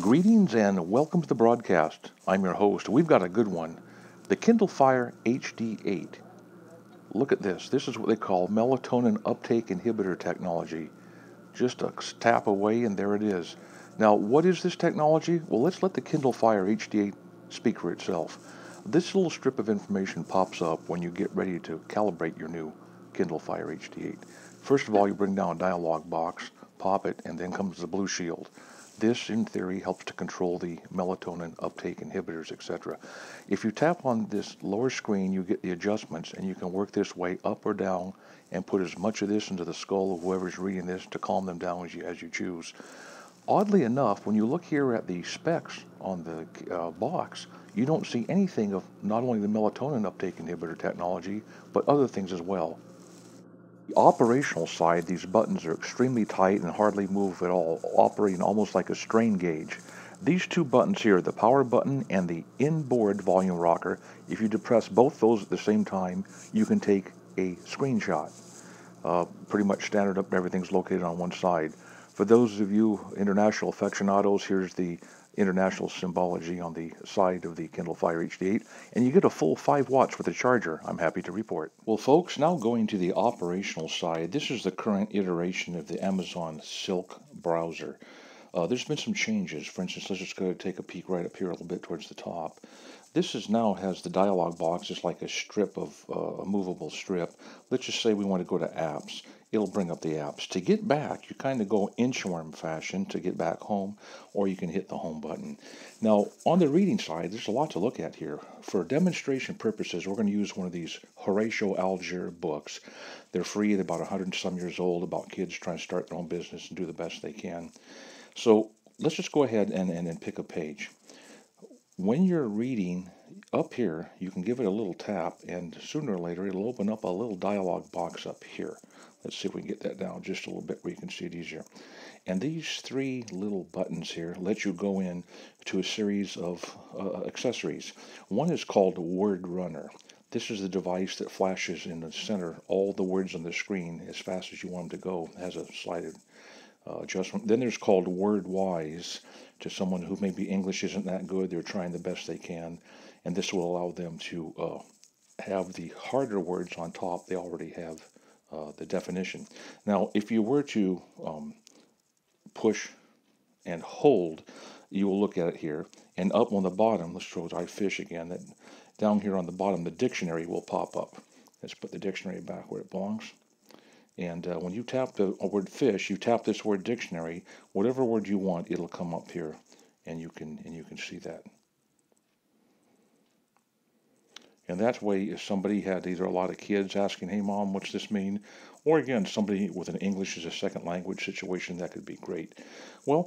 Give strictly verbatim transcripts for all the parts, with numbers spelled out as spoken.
Greetings and welcome to the broadcast. I'm your host. We've got a good one. The Kindle Fire H D eight. Look at this. This is what they call melatonin uptake inhibitor technology. Just a tap away and there it is. Now, what is this technology? Well, let's let the Kindle Fire H D eight speak for itself. This little strip of information pops up when you get ready to calibrate your new Kindle Fire H D eight. First of all, you bring down a dialog box, pop it, and then comes the blue shield. This, in theory, helps to control the melatonin uptake inhibitors, et cetera. If you tap on this lower screen, you get the adjustments, and you can work this way up or down and put as much of this into the skull of whoever's reading this to calm them down as you, as you choose. Oddly enough, when you look here at the specs on the uh, box, you don't see anything of not only the melatonin uptake inhibitor technology, but other things as well. The operational side, these buttons are extremely tight and hardly move at all, operating almost like a strain gauge. These two buttons here, the power button and the inboard volume rocker, if you depress both those at the same time, you can take a screenshot. Uh, pretty much standard up, everything's located on one side. For those of you international aficionados, here's the international symbology on the side of the Kindle Fire H D eight, and you get a full five watts with a charger, I'm happy to report. Well folks, now going to the operational side, this is the current iteration of the Amazon Silk browser. Uh, there's been some changes. For instance, let's just go take a peek right up here a little bit towards the top. This is now has the dialog box. It's like a strip of uh, a movable strip. Let's just say we want to go to apps. It'll bring up the apps. To get back, you kind of go inchworm fashion to get back home, or you can hit the home button. Now, on the reading side, there's a lot to look at here. For demonstration purposes, we're going to use one of these Horatio Alger books. They're free. They're about a hundred and some years old, about kids trying to start their own business and do the best they can. So let's just go ahead and, and, and pick a page. When you're reading up here, you can give it a little tap, and sooner or later it'll open up a little dialog box up here. Let's see if we can get that down just a little bit where you can see it easier. And these three little buttons here let you go in to a series of uh, accessories. One is called Word Runner. This is the device that flashes in the center all the words on the screen as fast as you want them to go. It has a slided Uh, adjustment. Then there's called Word Wise, to someone who maybe English isn't that good, they're trying the best they can, and this will allow them to uh, have the harder words on top. They already have uh, the definition. Now if you were to um, push and hold, you will look at it here, and up on the bottom, let's throw I fish again, that down here on the bottom the dictionary will pop up. Let's put the dictionary back where it belongs. And uh, when you tap the word fish, you tap this word dictionary, whatever word you want, it'll come up here, and you can and you can see that. And that way, if somebody had either a lot of kids asking, hey mom, what's this mean? Or again, somebody with an English as a second language situation, that could be great. Well,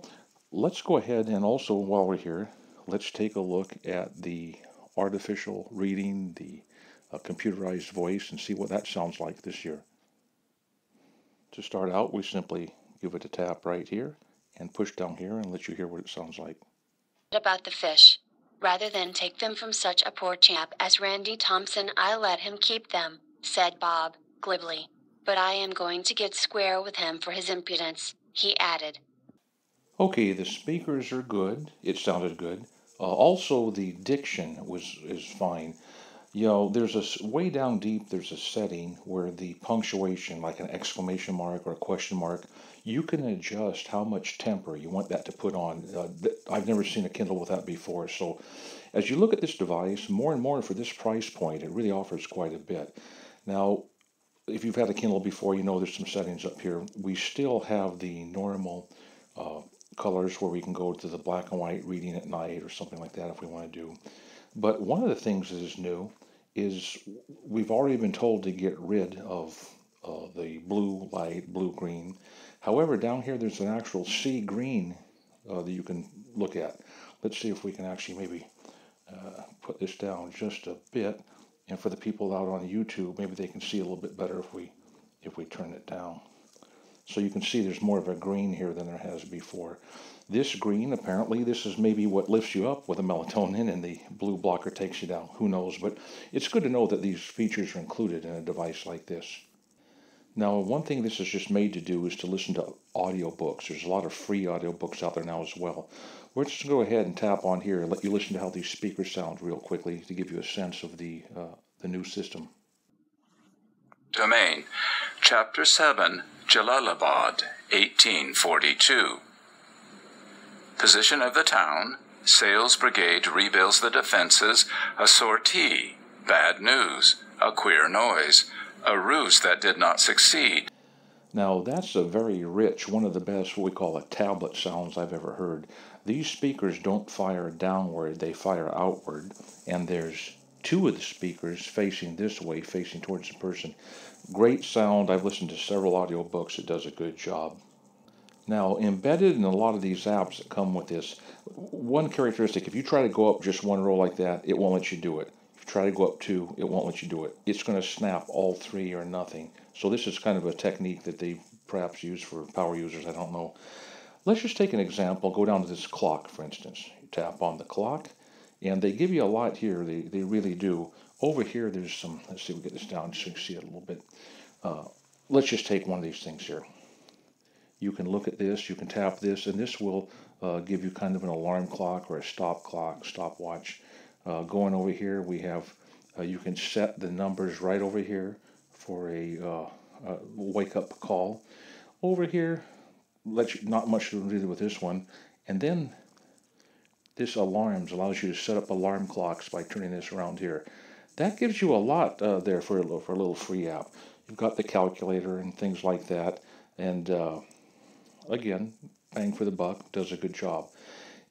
let's go ahead and also, while we're here, let's take a look at the artificial reading, the uh, computerized voice, and see what that sounds like this year. To start out, we simply give it a tap right here and push down here and let you hear what it sounds like. About the fish. Rather than take them from such a poor chap as Randy Thompson, I'll let him keep them, said Bob, glibly. But I am going to get square with him for his impudence, he added. Okay, the speakers are good. It sounded good. Uh, also, the diction was is fine. You know, there's a way down deep, there's a setting where the punctuation, like an exclamation mark or a question mark, you can adjust how much temper you want that to put on. Uh, I've never seen a Kindle with that before. So as you look at this device, more and more for this price point, it really offers quite a bit. Now, if you've had a Kindle before, you know there's some settings up here. We still have the normal uh, colors where we can go to the black and white reading at night or something like that if we want to do. But one of the things that is new is we've already been told to get rid of uh, the blue light, blue green. However, down here there's an actual sea green uh, that you can look at. Let's see if we can actually maybe uh, put this down just a bit. And for the people out on YouTube, maybe they can see a little bit better if we if we turn it down. So you can see there's more of a green here than there has before. This green, apparently, this is maybe what lifts you up with the melatonin, and the blue blocker takes you down. Who knows? But it's good to know that these features are included in a device like this. Now, one thing this is just made to do is to listen to audiobooks. There's a lot of free audiobooks out there now as well. We're just going to go ahead and tap on here and let you listen to how these speakers sound real quickly to give you a sense of the, uh, the new system. Domain, Chapter seven, Jalalabad, eighteen forty-two. Position of the town, Sales Brigade rebuilds the defenses, a sortie, bad news, a queer noise, a ruse that did not succeed. Now that's a very rich, one of the best what we call a tablet sounds I've ever heard. These speakers don't fire downward, they fire outward, and there's two of the speakers facing this way, facing towards the person. Great sound. I've listened to several audiobooks. It does a good job. Now, embedded in a lot of these apps that come with this, one characteristic, if you try to go up just one row like that, it won't let you do it. Try to go up two, it won't let you do it. It's going to snap all three or nothing. So this is kind of a technique that they perhaps use for power users, I don't know. Let's just take an example, go down to this clock, for instance. You tap on the clock, and they give you a lot here, they, they really do. Over here, there's some, let's see if we get this down so you can see it a little bit. Uh, let's just take one of these things here. You can look at this, you can tap this, and this will uh, give you kind of an alarm clock or a stop clock, stopwatch. Uh, going over here, we have, uh, you can set the numbers right over here for a, uh, a wake-up call. Over here, let you, not much to do with this one. And then this alarms allows you to set up alarm clocks by turning this around here. That gives you a lot uh, there for a, for a little free app. You've got the calculator and things like that. And uh, again, bang for the buck, does a good job.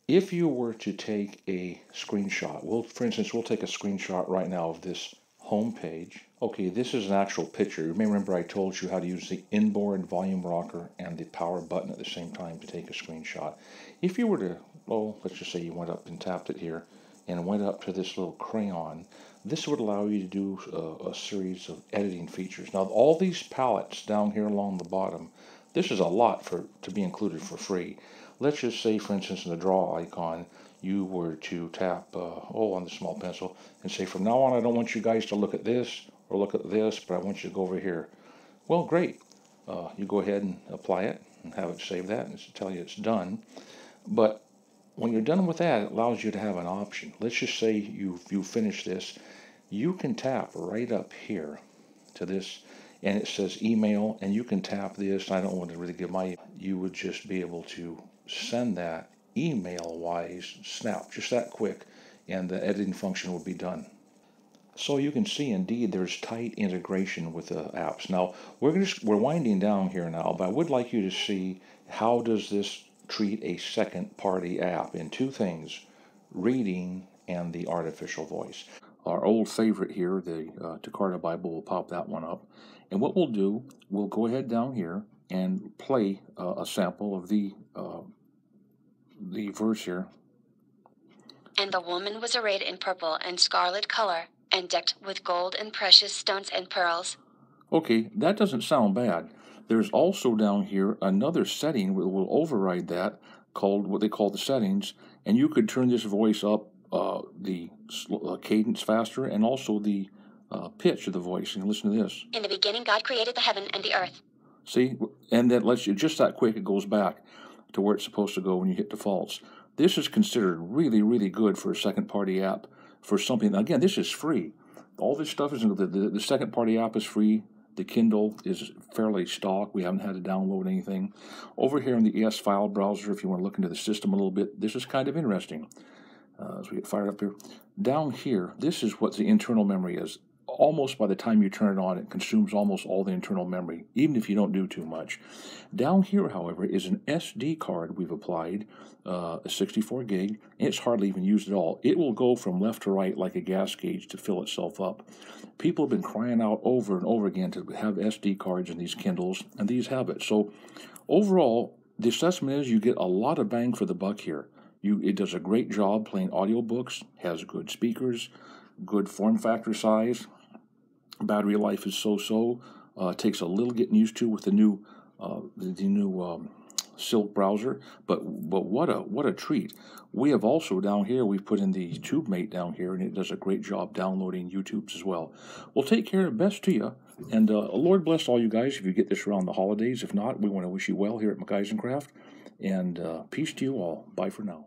If you were to take a screenshot, we'll, for instance, we'll take a screenshot right now of this home page. Okay, this is an actual picture. You may remember I told you how to use the inboard volume rocker and the power button at the same time to take a screenshot. If you were to, oh, let's just say you went up and tapped it here and went up to this little crayon, this would allow you to do a, a series of editing features. Now, all these palettes down here along the bottom, this is a lot for to be included for free. Let's just say, for instance, in the draw icon, you were to tap, uh, oh, on the small pencil, and say, from now on, I don't want you guys to look at this or look at this, but I want you to go over here. Well, great. Uh, you go ahead and apply it and have it save that, and it'll tell you it's done. But when you're done with that, it allows you to have an option. Let's just say you you finish this. You can tap right up here to this, and it says email, and you can tap this. I don't want to really give my, you would just be able to send that email-wise, snap, just that quick, and the editing function will be done. So you can see, indeed, there's tight integration with the apps. Now, we're just, we're winding down here now, but I would like you to see how does this treat a second-party app in two things, reading and the artificial voice. Our old favorite here, the uh, Takarta Bible, will pop that one up. And what we'll do, we'll go ahead down here and play uh, a sample of the uh, the verse here. And the woman was arrayed in purple and scarlet color, and decked with gold and precious stones and pearls. Okay, that doesn't sound bad. There's also down here another setting that will override that, called what they call the settings, and you could turn this voice up, uh, the uh, cadence faster, and also the uh, pitch of the voice. And listen to this. In the beginning, God created the heaven and the earth. See, and that lets you, just that quick, it goes back to where it's supposed to go when you hit defaults. This is considered really, really good for a second-party app, for something, again, this is free. All this stuff is, the, the, the second-party app is free. The Kindle is fairly stock. We haven't had to download anything. Over here in the E S file browser, if you want to look into the system a little bit, this is kind of interesting. Uh, as we get fired up here. Down here, this is what the internal memory is. Almost by the time you turn it on, it consumes almost all the internal memory, even if you don't do too much. Down here, however, is an S D card we've applied, uh, a sixty-four gig, and it's hardly even used at all. It will go from left to right like a gas gauge to fill itself up. People have been crying out over and over again to have S D cards in these Kindles, and these have it. So overall, the assessment is you get a lot of bang for the buck here. You, it does a great job playing audiobooks, has good speakers, good form factor size. Battery life is so-so. Uh, takes a little getting used to with the new, uh, the, the new um, Silk browser. But but what a what a treat! We have also down here we've put in the TubeMate down here, and it does a great job downloading YouTubes as well. Well, take care. Best to you. And uh, Lord bless all you guys if you get this around the holidays. If not, we want to wish you well here at McEisencraft. And uh, peace to you all. Bye for now.